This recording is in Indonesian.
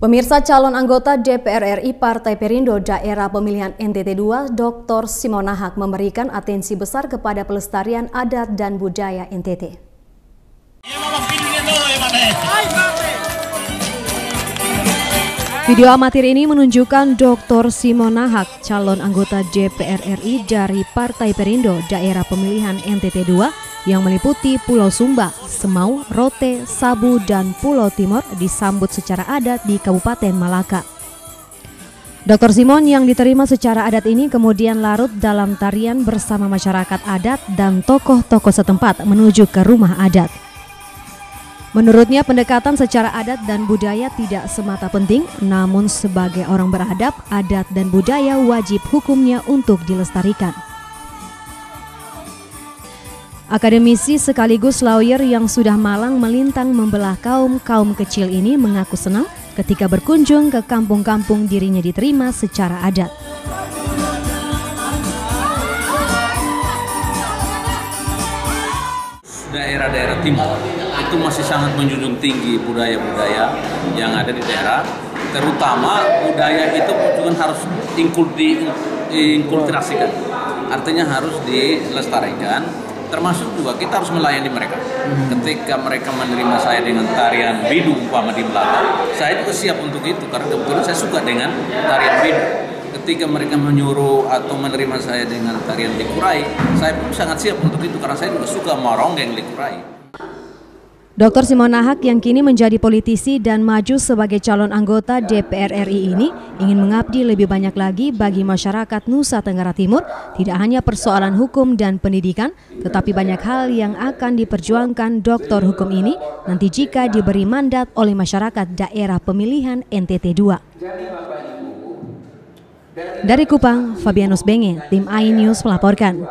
Pemirsa, calon anggota DPR RI Partai Perindo Daerah Pemilihan NTT 2, Dr. Simon Nahak memberikan atensi besar kepada pelestarian adat dan budaya NTT. Video amatir ini menunjukkan Dr. Simon Nahak, calon anggota DPR RI dari Partai Perindo Daerah Pemilihan NTT 2 yang meliputi Pulau Sumba, Semau, Rote, Sabu, dan Pulau Timor disambut secara adat di Kabupaten Malaka. Dr. Simon yang diterima secara adat ini kemudian larut dalam tarian bersama masyarakat adat dan tokoh-tokoh setempat menuju ke rumah adat. Menurutnya pendekatan secara adat dan budaya tidak semata penting, namun sebagai orang beradab, adat dan budaya wajib hukumnya untuk dilestarikan. Akademisi sekaligus lawyer yang sudah malang melintang membelah kaum kecil ini mengaku senang ketika berkunjung ke kampung-kampung dirinya diterima secara adat. Daerah-daerah timur itu masih sangat menjunjung tinggi budaya-budaya yang ada di daerah, terutama budaya itu juga harus diinkulturasikan, artinya harus dilestarikan, termasuk juga kita harus melayani mereka. Ketika mereka menerima saya dengan tarian bidu umpama di Melaka, saya juga siap untuk itu karena kebetulan saya suka dengan tarian bidu. Ketika mereka menyuruh atau menerima saya dengan tarian likurai, saya pun sangat siap untuk itu karena saya juga suka maronggeng likurai. Dr. Simon Nahak yang kini menjadi politisi dan maju sebagai calon anggota DPR RI ini ingin mengabdi lebih banyak lagi bagi masyarakat Nusa Tenggara Timur, tidak hanya persoalan hukum dan pendidikan, tetapi banyak hal yang akan diperjuangkan doktor hukum ini nanti jika diberi mandat oleh masyarakat daerah pemilihan NTT 2. Dari Kupang, Fabianus Benge, tim iNews melaporkan.